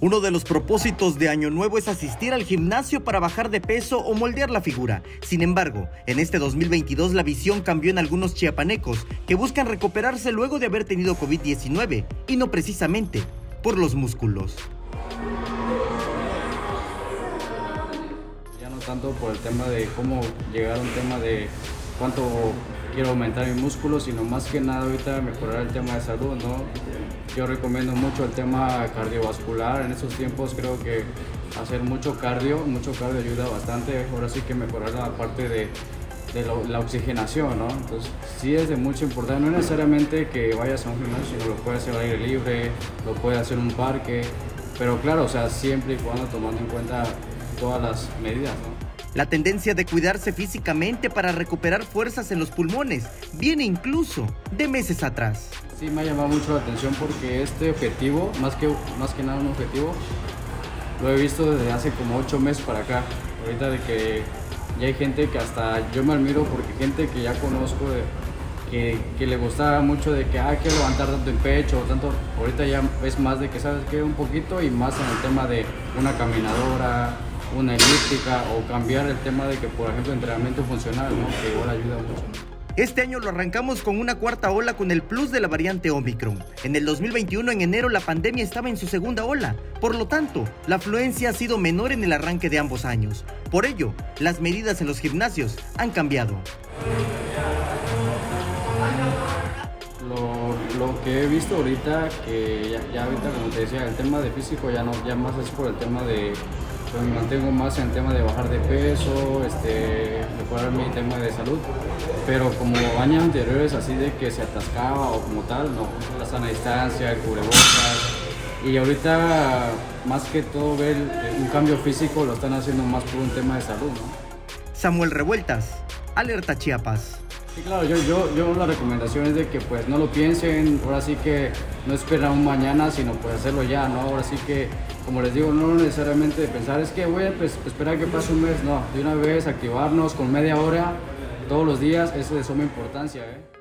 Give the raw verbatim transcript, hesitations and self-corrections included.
Uno de los propósitos de Año Nuevo es asistir al gimnasio para bajar de peso o moldear la figura. Sin embargo, en este dos mil veintidós la visión cambió en algunos chiapanecos que buscan recuperarse luego de haber tenido COVID diecinueve, y no precisamente por los músculos. Ya no tanto por el tema de cómo llegar a un tema de cuánto quiero aumentar mis músculos, sino más que nada ahorita mejorar el tema de salud, ¿no? Yo recomiendo mucho el tema cardiovascular. En estos tiempos creo que hacer mucho cardio, mucho cardio ayuda bastante. Ahora sí que mejorar la parte de, de lo, la oxigenación, ¿no? Entonces sí es de mucha importancia. No necesariamente que vayas a un gimnasio, sino lo puedes hacer al aire libre, lo puedes hacer en un parque. Pero claro, o sea, siempre y cuando tomando en cuenta todas las medidas, ¿no? La tendencia de cuidarse físicamente para recuperar fuerzas en los pulmones viene incluso de meses atrás. Sí me ha llamado mucho la atención porque este objetivo, más que, más que nada un objetivo, lo he visto desde hace como ocho meses para acá. Ahorita de que ya hay gente que hasta yo me admiro, porque gente que ya conozco, de, que, que le gustaba mucho de que ah, hay que levantar tanto el pecho, tanto. Ahorita ya es más de que, ¿sabes qué? Un poquito y más en el tema de una caminadora, una elíptica, o cambiar el tema de que, por ejemplo, entrenamiento funcional, ¿no? Que igual ayuda mucho. Este año lo arrancamos con una cuarta ola con el plus de la variante Omicron. En el dos mil veintiuno, en enero, la pandemia estaba en su segunda ola. Por lo tanto, la afluencia ha sido menor en el arranque de ambos años. Por ello, las medidas en los gimnasios han cambiado. Lo, lo que he visto ahorita, que ya, ya ahorita, como te decía, el tema de físico ya no, ya más es por el tema de... Pues me mantengo más en el tema de bajar de peso, este, mejorar mi tema de salud, pero como años anteriores así de que se atascaba o como tal, no, la sana distancia, el cubrebocas, y ahorita más que todo ver un cambio físico lo están haciendo más por un tema de salud, ¿no? Samuel Revueltas, Alerta Chiapas. Sí, claro, yo, yo, yo la recomendación es de que pues no lo piensen, ahora sí que no esperar un mañana, sino pues hacerlo ya, ¿no? Ahora sí que, como les digo, no necesariamente pensar, es que voy a pues, esperar que pase un mes, no, de una vez activarnos con media hora todos los días, eso es de suma importancia, ¿eh?